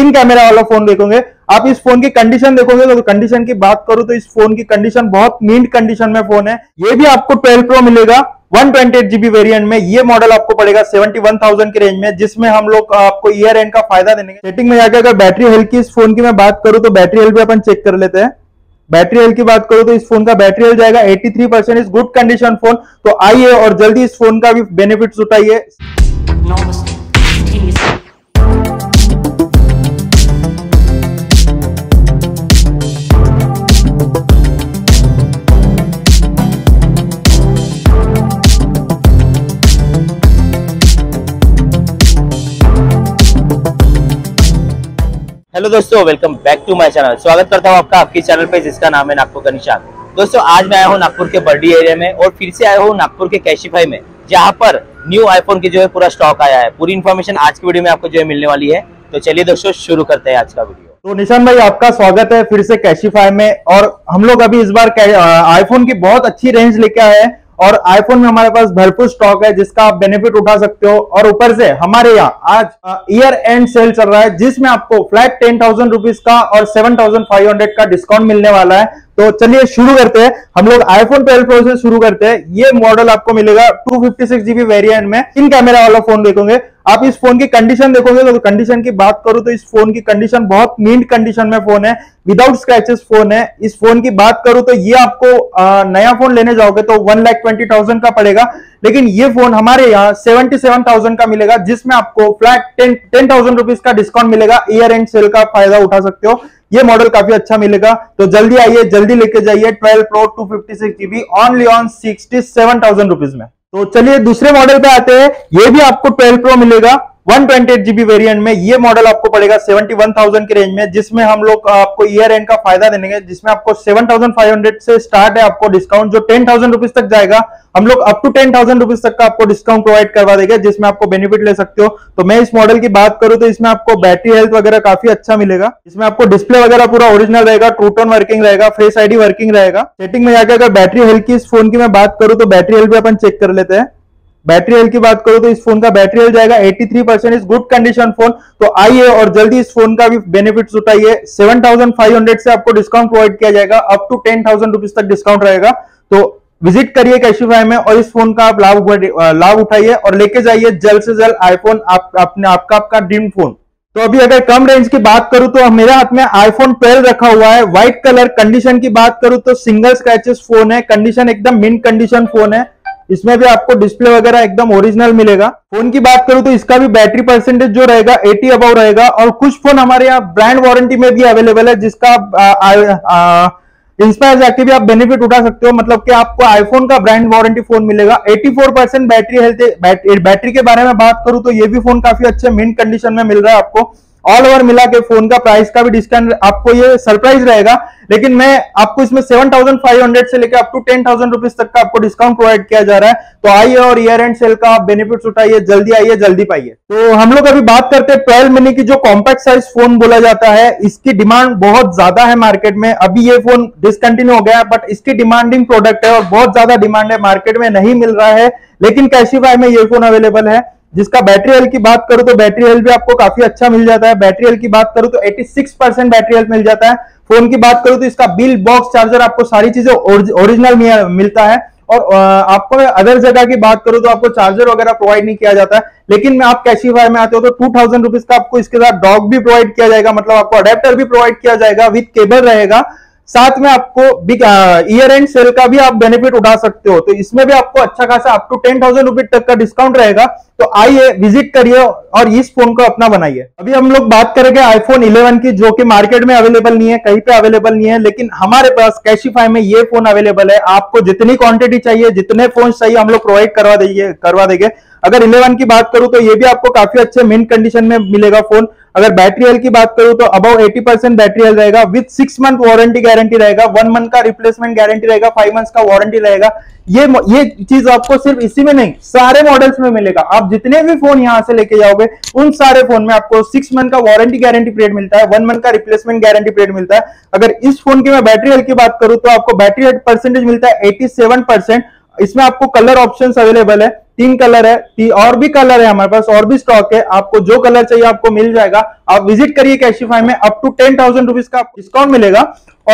तीन कैमरा वाला फोन देखोगे। आप इस फोन की कंडीशन देखोगे तो कंडीशन की बात करूं तो इस फोन की कंडीशन बहुत मिंट कंडीशन में फोन है। ये भी आपको 12 प्रो मिलेगा 128GB वेरिएंट में। ये मॉडल आपको पड़ेगा 71,000 के रेंज में, जिसमें हम लोग आपको ईयर एंड का फायदा देने के। सेटिंग में जाकर अगर बैटरी हेल्थ की इस फोन की मैं बात करूं तो बैटरी हेल्थ भी अपन चेक कर लेते हैं। बैटरी हेल्थ की बात करूं तो इस फोन का बैटरी हेल्थ जाएगा 83%। Is good condition phone. तो आइए और जल्दी इस फोन का भी बेनिफिट उठाइए। हेलो दोस्तों, welcome back to my channel. स्वागत करता हूँ आपका आपके चैनल पे जिसका नाम है नागपुर का निशान। दोस्तों आज मैं आया हूँ नागपुर के बर्डी एरिया में और फिर से आया हूँ नागपुर के कैशिफाई में, जहाँ पर न्यू आईफोन की जो है पूरा स्टॉक आया है। पूरी इन्फॉर्मेशन आज की वीडियो में आपको जो है मिलने वाली है। तो चलिए दोस्तों शुरू करते हैं आज का वीडियो। तो निशान भाई आपका स्वागत है फिर से कैशिफाई में। और हम लोग अभी इस बार आईफोन की बहुत अच्छी रेंज लेके आए हैं और आईफोन में हमारे पास भरपूर स्टॉक है जिसका आप बेनिफिट उठा सकते हो। और ऊपर से हमारे यहाँ आज ईयर एंड सेल चल रहा है जिसमें आपको फ्लैट 10,000 रुपीज का और 7,500 का डिस्काउंट मिलने वाला है। तो चलिए शुरू करते हैं। हम लोग आईफोन 12 प्रो से शुरू करते हैं। ये मॉडल आपको मिलेगा 256GB वेरिएंट में। इन कैमरा वाला फोन देखोगे। आप इस फोन की कंडीशन देखोगे तो कंडीशन की बात करूं तो इस फोन की कंडीशन बहुत मिंट कंडीशन में फोन है। विदाउट स्क्रैचेस फोन है। इस फोन की बात करूं तो ये आपको नया फोन लेने जाओगे तो 1,20,000 का पड़ेगा, लेकिन ये फोन हमारे यहाँ 77,000 का मिलेगा जिसमें आपको फ्लैट 10,000 रुपीज का डिस्काउंट मिलेगा। ईयर एंड सेल का फायदा उठा सकते हो। ये मॉडल काफी अच्छा मिलेगा। तो जल्दी आइए, जल्दी लेके जाइए 12 pro 256GB only on 67,000 rupees में। तो चलिए दूसरे मॉडल पे आते हैं। ये भी आपको 12 प्रो मिलेगा 128GB वेरिएंट में। ये मॉडल आपको पड़ेगा 71,000 के रेंज में, जिसमें हम लोग आपको ईयर एंड का फायदा देंगे, जिसमें आपको 7,500 से स्टार्ट है आपको डिस्काउंट, जो 10,000 रुपीज तक जाएगा। हम लोग अप टू 10,000 रुपीज तक का आपको डिस्काउंट प्रोवाइड करवा देंगे जिसमें आपको बेनिफिट ले सकते हो। तो मैं इस मॉडल की बात करूं तो इसमें आपको बैटरी हेल्थ वगैरह काफी अच्छा मिलेगा। इसमें आपको डिस्प्ले वगैरह पूरा ओरिजिनल रहेगा, ट्रू टोन वर्किंग रहेगा, फेस आईडी वर्किंग रहेगा। सेटिंग में जाकर अगर बैटरी हेल्थ की इस फोन की मैं बात करूं तो बैटरी हेल्थ भी अपन चेक कर लेते हैं। बैटरी हेल्थ की बात करूं तो इस फोन का बैटरी हेल्थ जाएगा 83%। Is good condition phone. तो आइए और जल्दी इस फोन का भी बेनिफिट्स उठाइए। 7,500 से आपको डिस्काउंट प्रोवाइड किया जाएगा, अप टू 10,000 रुपीज तक डिस्काउंट रहेगा। तो विजिट करिए कैशिफाई में और इस फोन का आप लाभ उठाइए और लेके जाइए जल्द से जल्द आईफोन आपका ड्रीम फोन। तो अभी अगर कम रेंज की बात करूं तो मेरे हाथ में आईफोन 12 रखा हुआ है, व्हाइट कलर। कंडीशन की बात करूं तो सिंगल स्क्रैचेस फोन है। कंडीशन एकदम मिंट कंडीशन फोन है। इसमें भी आपको डिस्प्ले वगैरह एकदम ओरिजिनल मिलेगा। फोन की बात करूं तो इसका भी बैटरी परसेंटेज जो रहेगा 80 अबव रहेगा। और कुछ फोन हमारे यहाँ ब्रांड वारंटी में भी अवेलेबल है जिसका इंस्पायर जाके भी आप बेनिफिट उठा सकते हो। मतलब कि आपको आईफोन का ब्रांड वारंटी फोन मिलेगा। 84% बैटरी हेल्थ। बैटरी के बारे में बात करूं तो ये भी फोन काफी अच्छे मिंट कंडीशन में मिल रहा है आपको। ऑल ओवर मिला के फोन का प्राइस का भी डिस्काउंट आपको ये सरप्राइज रहेगा, लेकिन मैं आपको इसमें 7,500 से लेकर अप टू 10,000 रुपीज तक का आपको डिस्काउंट प्रोवाइड किया जा रहा है। तो आइए और ईयर एंड सेल का आप बेनिफिट्स उठाइए। जल्दी आइए, जल्दी पाइए। तो हम लोग अभी बात करते हैं 12 मिनी की, जो कॉम्पैक्ट साइज फोन बोला जाता है। इसकी डिमांड बहुत ज्यादा है मार्केट में। अभी ये फोन डिसकंटिन्यू हो गया है बट इसकी डिमांडिंग प्रोडक्ट है और बहुत ज्यादा डिमांड है, मार्केट में नहीं मिल रहा है, लेकिन कैशिफाई में ये फोन अवेलेबल है। जिसका बैटरी हेल्थ की बात करूं तो बैटरी हेल्थ भी आपको काफी अच्छा मिल जाता है। बैटरी हेल्थ की बात करूं तो 86% बैटरी हेल्थ मिल जाता है। फोन की बात करूं तो इसका बिल, बॉक्स, चार्जर, आपको सारी चीजें ओरिजिनल मिलता है। और आपको अदर जगह की बात करूं तो आपको चार्जर वगैरह प्रोवाइड नहीं किया जाता है, लेकिन आप कैशिफाई में आते हो तो 2,000 रुपीज का आपको इसके साथ डॉक भी प्रोवाइड किया जाएगा। मतलब आपको अडेप्टर भी प्रोवाइड किया जाएगा, विथ केबल रहेगा। साथ में आपको ईयर एंड सेल का भी आप बेनिफिट उठा सकते हो। तो इसमें भी आपको अच्छा खासा अप टू 10,000 रुपीज तक का डिस्काउंट रहेगा। तो आइए, विजिट करिए और इस फोन को अपना बनाइए। अभी हम लोग बात करेंगे आईफोन 11 की, जो कि मार्केट में अवेलेबल नहीं है, कहीं पे अवेलेबल नहीं है, लेकिन हमारे पास कैशिफाई में ये फोन अवेलेबल है। आपको जितनी क्वांटिटी चाहिए, जितने फोन चाहिए, हम लोग प्रोवाइड करवा देंगे। अगर 11 की बात करूं तो ये भी आपको काफी अच्छे मिंट कंडीशन में मिलेगा फोन। अगर बैटरी हेल्थ की बात करूं तो अबाउट 80% बैटरी हेल्थ रहेगा, विथ 6 मंथ वारंटी गारंटी रहेगा, 1 मंथ का रिप्लेसमेंट गारंटी रहेगा, 5 मंथ्स का वारंटी रहेगा। ये चीज आपको सिर्फ इसी में नहीं, सारे मॉडल्स में मिलेगा। आप जितने भी फोन यहाँ से लेके जाओगे उन सारे फोन में आपको 6 मंथ का वारंटी गारंटी पीरियड मिलता है, 1 मंथ का रिप्लेसमेंट गारंटी पीरियड मिलता है। अगर इस फोन की मैं बैटरी हेल्थ की बात करूं तो आपको बैटरी हेल्थ परसेंटेज मिलता है 87%। इसमें आपको कलर ऑप्शंस अवेलेबल है। तीन कलर है, और भी कलर है हमारे पास, और भी स्टॉक है। आपको जो कलर चाहिए आपको मिल जाएगा। आप विजिट करिए कैशिफाई में, अप टू 10,000 रुपीज का डिस्काउंट मिलेगा।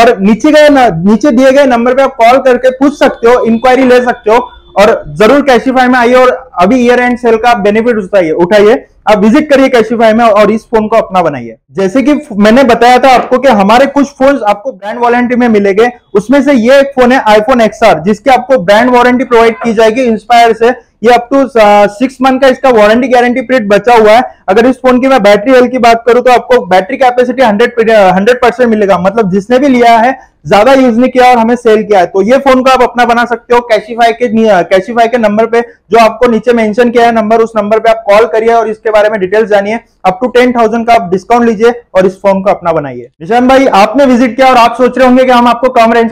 और नीचे दिए गए नंबर पे आप कॉल करके पूछ सकते हो, इंक्वायरी ले सकते हो, और जरूर कैशिफाई में आइए और अभी ईयर एंड सेल का बेनिफिट उठाइए। आप विजिट करिए कैशिफाई में और इस फोन को अपना बनाइए। जैसे कि मैंने बताया था आपको कि हमारे कुछ फोन आपको ब्रांड वारंटी में मिलेंगे, उसमें से ये एक फोन है आईफोन XR, जिसकी आपको ब्रांड वारंटी प्रोवाइड की जाएगी इंस्पायर से। ये अप टू 6 मंथ का इसका वारंटी गारंटी पीरियड बचा हुआ है। अगर इस फोन की मैं बैटरी हेल्थ की बात करूं तो आपको बैटरी कैपेसिटी 100% मिलेगा, मतलब जिसने भी लिया है, ज्यादा यूज नहीं किया और हमें सेल किया है, तो ये फोन को आप अपना बना सकते हो। कैशिफाई के नंबर पे जो आपको नीचे मेंशन किया है नंबर, उस नंबर पे आप कॉल करिए और इसके बारे में डिटेल्स जानिए। अप टू 10,000 का आप डिस्काउंट लीजिए और इस फोन को अपना बनाइए। निशांत भाई, आपने विजिट किया और आप सोच रहे होंगे कि हम आपको कम रेंज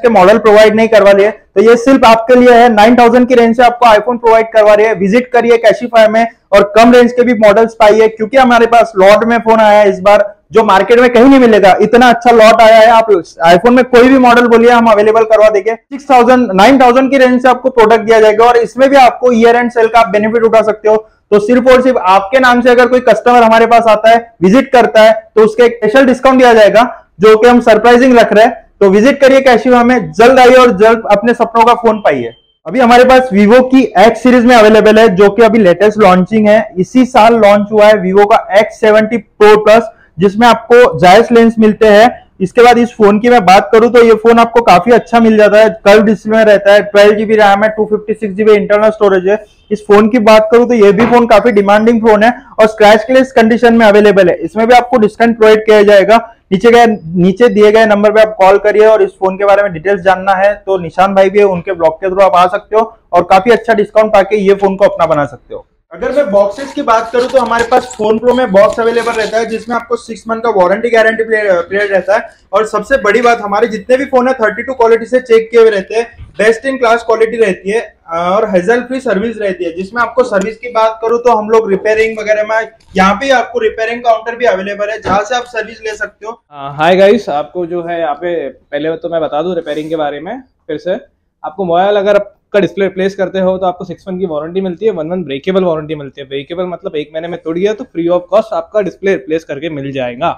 के मॉडल प्रोवाइड नहीं करवा लिए, तो ये सिर्फ आपके लिए है। 9,000 की रेंज से आपको आईफोन प्रोवाइड करवा रही है। विजिट करिए कैशिफाई में और कम रेंज के भी मॉडल्स पाइए, क्योंकि हमारे पास लॉट में फोन आया है इस बार, जो मार्केट में कहीं नहीं मिलेगा। इतना अच्छा लॉट आया है, आप आईफोन में कोई भी मॉडल बोलिए हम अवेलेबल करवा देंगे। 9,000 की रेंज से आपको प्रोडक्ट दिया जाएगा और इसमें भी आपको ईयर एंड सेल का आप बेनिफिट उठा सकते हो। तो सिर्फ और सिर्फ आपके नाम से अगर कोई कस्टमर हमारे पास आता है, विजिट करता है, तो उसके एक स्पेशल डिस्काउंट दिया जाएगा, जो कि हम सरप्राइजिंग रख रहे हैं। तो विजिट करिए कैशिफाई में, जल्द आइए और जल्द अपने सपनों का फोन पाइए। अभी हमारे पास Vivo की X सीरीज में अवेलेबल है, जो कि अभी लेटेस्ट लॉन्चिंग है। इसी साल लॉन्च हुआ है Vivo का X70 Pro Plus, जिसमें आपको Zeiss लेंस मिलते हैं। इसके बाद इस फोन की मैं बात करूं तो ये फोन आपको काफी अच्छा मिल जाता है। कर्व डिस्प्ले में रहता है, 12 GB रैम है, 256 GB इंटरनल स्टोरेज है। इस फोन की बात करूं तो ये भी फोन काफी डिमांडिंग फोन है और स्क्रैचलेस कंडीशन में अवेलेबल है। इसमें भी आपको डिस्काउंट प्रोवाइड किया जाएगा। नीचे दिए गए नंबर पे आप कॉल करिए और इस फोन के बारे में डिटेल्स जानना है तो निशांत भाई भी है, उनके ब्लॉग के थ्रू आप आ सकते हो और काफी अच्छा डिस्काउंट पाके ये फोन को अपना बना सकते हो। अगर मैं बॉक्सेस की बात करूं तो हमारे पास फोन प्रो में बॉक्स अवेलेबल रहता है, जिसमें आपको 6 मंथ का वारंटी गारंटी पीरियड रहता है। और सबसे बड़ी बात, हमारे जितने भी फोन है 32 क्वालिटी से चेक किए हुए रहते हैं, बेस्ट इन क्लास क्वालिटी रहती है और हैजल फ्री सर्विस रहती है। जिसमें आपको सर्विस की बात करूं तो हम लोग रिपेयरिंग वगैरह में, यहाँ पे आपको रिपेयरिंग काउंटर भी अवेलेबल है, जहाँ से आप सर्विस ले सकते हो। हाय गाइस, आपको जो है यहाँ पे पहले तो मैं बता दूं रिपेयरिंग के बारे में फिर से। आपको मोबाइल अगर का डिस्प्ले रिप्लेस करते हो तो आपको 6 मंथ की वारंटी मिलती है, 1 मंथ ब्रेकेबल वारंटी मिलती है। ब्रेकेबल मतलब 1 महीने में तोड़ गया तो फ्री ऑफ कॉस्ट आपका डिस्प्ले रिप्लेस करके मिल जाएगा,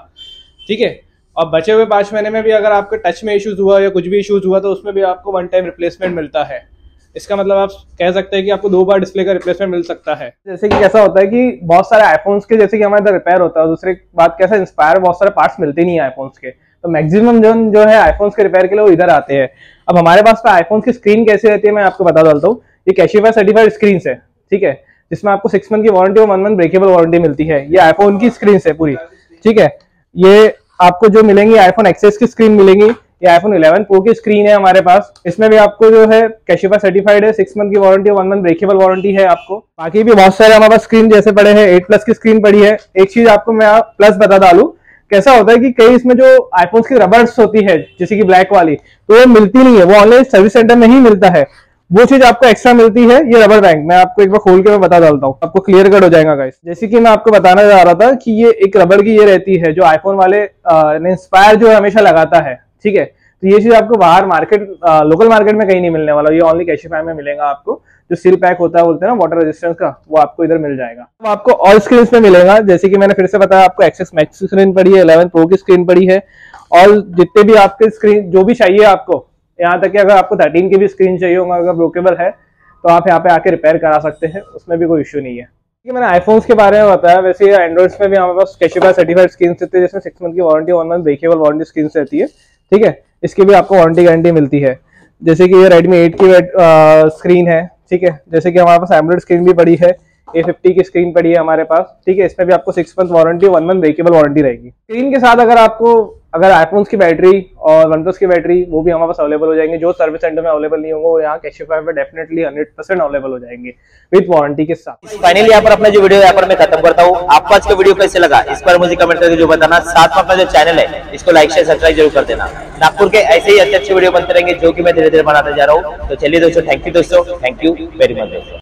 ठीक है। और बचे हुए 5 महीने में भी अगर आपके टच में इश्यूज हुआ या कुछ भी इश्यूज हुआ तो उसमें भी आपको 1 टाइम रिप्लेसमेंट मिलता है। इसका मतलब आप कह सकते हैं कि आपको 2 बार डिस्प्ले का रिप्लेसमेंट मिल सकता है। जैसे कि कैसा होता है कि बहुत सारे आईफोन्स के जैसे कि हमारे इधर रिपेयर होता है, दूसरी बात कैसा इंस्पायर बहुत सारे पार्ट्स मिलते नहीं है आईफोन्स के, तो मैक्सिमम जो है आईफोन्स के रिपेयर के लिए वो इधर आते हैं। अब हमारे पास पे आईफोन की स्क्रीन कैसी रहती है मैं आपको बता डालता हूँ। ये कैशिफाई सर्टिफाइड स्क्रीन है, ठीक है, जिसमें आपको 6 मंथ की वारंटी और 1 मंथ ब्रेकेबल वारंटी मिलती है। ये आईफोन की स्क्रीन है पूरी, ठीक है। ये आपको जो मिलेंगी आईफोन XS की स्क्रीन मिलेंगी। ये आईफोन 11 Pro की स्क्रीन है हमारे पास, इसमें भी आपको जो है कैशिफाई सर्टिफाइड है, 6 मंथ की वारंटी और 1 मंथ ब्रेकेबल वारंटी है आपको। बाकी भी बहुत सारे हमारे पास स्क्रीन जैसे पड़े हैं, 8+ की स्क्रीन पड़ी है। एक चीज आपको मैं प्लस बता डालू, कैसा होता है कि कई इसमें जो आईफोन्स की रबर्स होती है जैसे कि ब्लैक वाली, तो वो मिलती नहीं है, वो ऑनलाइन सर्विस सेंटर में ही मिलता है। वो चीज आपको एक्स्ट्रा मिलती है, ये रबर बैंक। मैं आपको एक बार खोल के मैं बता डालता हूँ, आपको क्लियर कट हो जाएगा गाइस। जैसे कि मैं आपको बताना चाह रहा था कि ये एक रबर की ये रहती है जो आईफोन वाले इंस्पायर जो हमेशा लगाता है, ठीक है। तो ये चीज आपको बाहर मार्केट लोकल मार्केट में कहीं नहीं मिलने वाला, ये ऑनली कैशिफाई में मिलेगा। आपको जो सील पैक होता है बोलते हैं ना वाटर रेजिस्टेंस का, वो आपको इधर मिल जाएगा। तो आपको ऑल स्क्रीन में मिलेगा, जैसे कि मैंने फिर से बताया आपको XS मैक्स स्क्रीन पड़ी है, 11 Pro की स्क्रीन पड़ी है। और जितने भी आपके स्क्रीन जो भी चाहिए आपको, यहाँ तक कि अगर आपको 13 की भी स्क्रीन चाहिए होगा अगर ब्रोकेबल है तो आप यहाँ पे आके रिपेयर करा सकते हैं, उसमें भी कोई इश्यू नहीं है। मैंने आईफोन्स के बारे में बताया, वैसे एंड्रॉइड्स में भी हमारे पास कैशिफाई सर्टिफाइड स्क्रीन रहती है, जिसमें 6 मंथ की warranty 1 month breakable warranty screen रहती है, ठीक है। इसकी भी आपको वारंटी गारंटी मिलती है। जैसे कि ये Redmi 8 की स्क्रीन है, ठीक है। जैसे कि हमारे पास एमोलेड स्क्रीन भी पड़ी है, A50 की स्क्रीन पड़ी है हमारे पास, ठीक है। इसमें भी आपको 6 month warranty 1 month breakable warranty रहेगी। स्क्रीन के साथ अगर आईफोन्स की बैटरी और OnePlus की बैटरी, वो भी हमारे पास अवेलेबल हो जाएंगे। जो सर्विस सेंटर में अवेलेबल नहीं होंगे वो यहाँ कैशिफाई में डेफिनेटली 100% अवेलेबल हो जाएंगे विद वारंटी के साथ। फाइनली यहाँ पर अपना जो वीडियो यहाँ पर मैं खत्म करता हूँ। आपको आज का वीडियो कैसे लगा इस पर मुझे कमेंट करके जो बताना, साथ में अपना जो चैनल है इसको लाइक शेयर सब्सक्राइब जरूर कर देना। नागपुर के ऐसे ही अच्छे अच्छे वीडियो बनते रहेंगे जो की मैं धीरे धीरे बनाते जा रहा हूँ। तो चलिए दोस्तों, थैंक यू वेरी मच।